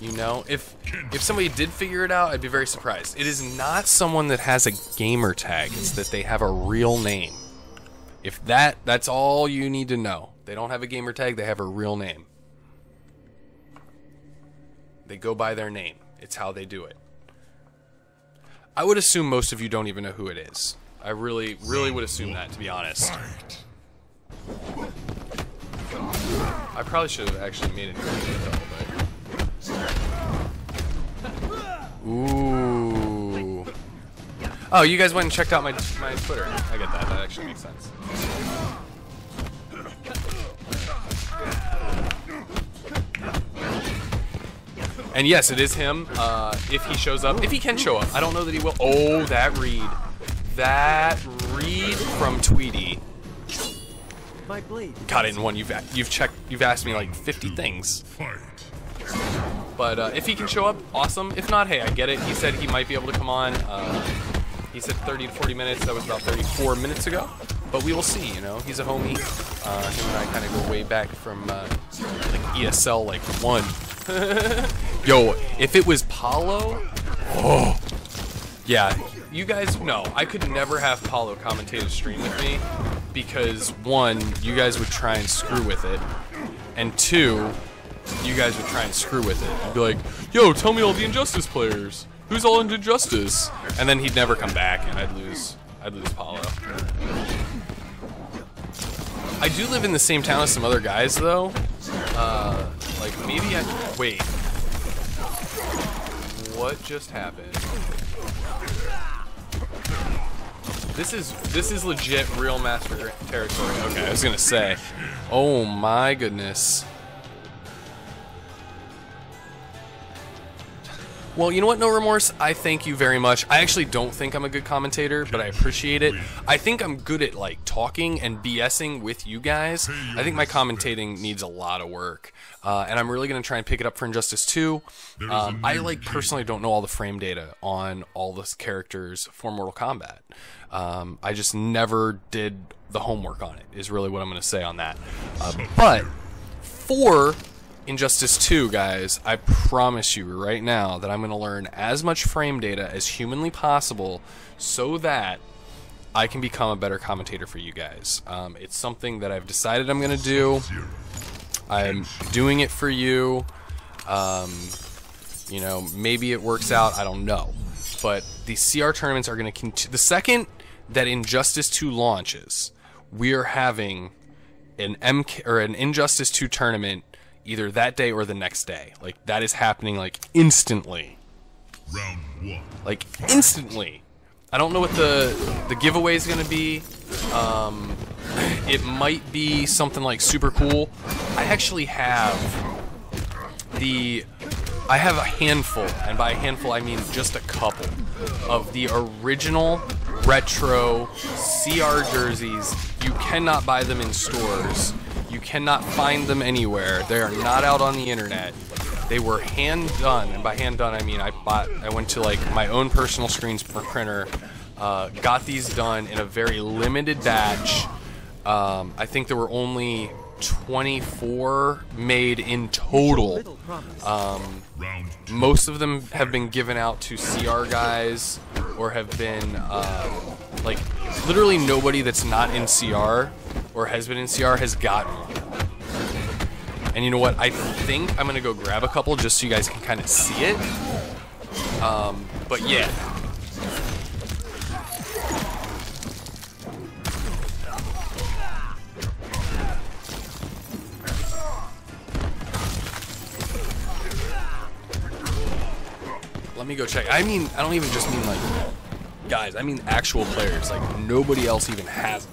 You know, if somebody did figure it out, I'd be very surprised. It is not someone that has a gamer tag. It's that they have a real name. If that's all you need to know. They don't have a gamer tag. They have a real name. They go by their name. It's how they do it. I would assume most of you don't even know who it is. I really would assume that, to be honest. I probably should have actually made it Ooh. Oh, you guys went and checked out my Twitter. I get that. That actually makes sense. And yes, it is him. If he shows up, if he can show up, I don't know that he will. Oh, that read from Tweedy. My blade. Got it in one. You've asked me like 50 things. But if he can show up, awesome. If not, hey, I get it. He said he might be able to come on. He said 30 to 40 minutes. That was about 34 minutes ago. But we will see. You know, he's a homie. Him and I kind of go way back from like ESL like 1. Yo, if it was Paulo, oh, yeah. You guys know I could never have Paulo commentate a stream with me because 1, you guys would try and screw with it, and 2, you guys would try and screw with it. I'd be like, yo, tell me all the Injustice players. Who's all into Injustice? And then he'd never come back, and I'd lose Paulo. I do live in the same town as some other guys though. Like maybe I wait. What just happened? This is legit real master territory. Okay, I was gonna say. Oh my goodness. Well, you know what, No Remorse? I thank you very much. I actually don't think I'm a good commentator, but I appreciate it. I think I'm good at, like, talking and BSing with you guys. I think my commentating needs a lot of work. And I'm really going to try and pick it up for Injustice 2. I, like, personally don't know all the frame data on all the characters for Mortal Kombat. I just never did the homework on it, is really what I'm going to say on that. But for Injustice 2, guys, I promise you right now that I'm going to learn as much frame data as humanly possible so that I can become a better commentator for you guys. It's something that I've decided I'm going to do. I'm doing it for you. You know, maybe it works out. I don't know. But the CR tournaments are going to continue. The second that Injustice 2 launches, we are having an Injustice 2 tournament either that day or the next day. Like, that is happening, like, instantly. Round 1. Like, instantly. I don't know what the giveaway is going to be. It might be something, like, super cool. I actually have I have a handful, and by a handful I mean just a couple, of the original retro CR jerseys. You cannot buy them in stores. You cannot find them anywhere. They are not out on the internet. They were hand done, and by hand done I mean I went to like my own personal screens printer, got these done in a very limited batch. I think there were only 24 made in total. Most of them have been given out to CR guys or have been like literally nobody that's not in CR or has been in CR has gotten one. And you know what? I think I'm going to go grab a couple just so you guys can kind of see it. But yeah. Let me go check. I mean, I don't even just mean like guys. I mean actual players. Like nobody else even has them.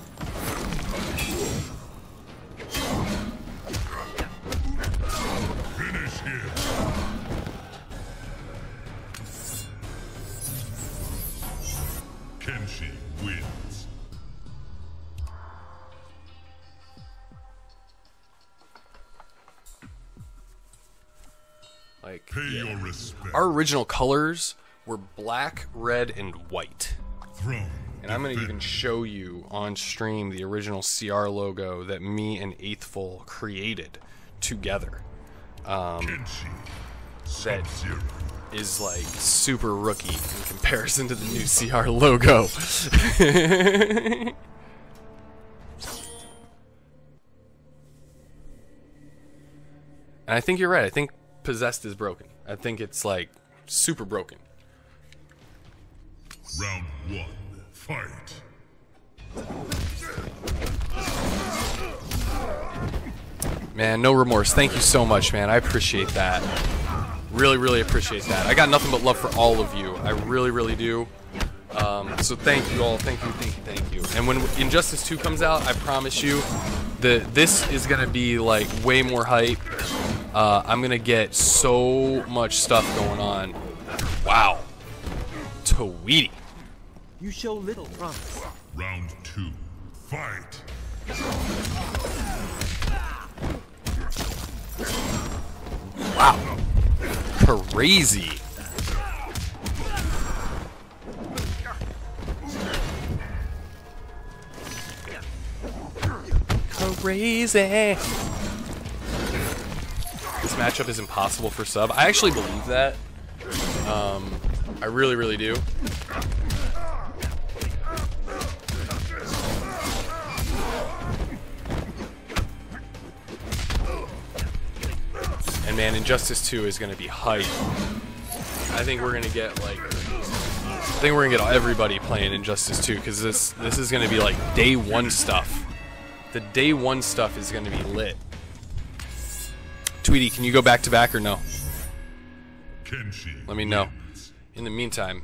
Like, yeah. Our original colors were black, red, and white. And I'm going to even show you on stream the original CR logo that me and Eightfold created together. that is like super rookie in comparison to the new CR logo. And I think you're right. I think Possessed is broken. I think it's like super broken. Round one, fight. Man, no remorse. Thank you so much, man. I appreciate that. Really, really appreciate that. I got nothing but love for all of you. I really, really do. So thank you all. Thank you, thank you, thank you. And when Injustice 2 comes out, I promise you that this is going to be like way more hype. I'm going to get so much stuff going on. Wow. Tweedy. You show little promise. Round two, fight. Wow. Crazy. Crazy. This matchup is impossible for sub. I actually believe that. I really, really do. And man, Injustice 2 is going to be hype. I think we're going to get like, I think we're going to get everybody playing Injustice 2 because this is going to be like day one stuff. The day one stuff is going to be lit. Tweedy, can you go back to back or no? Let me know. In the meantime.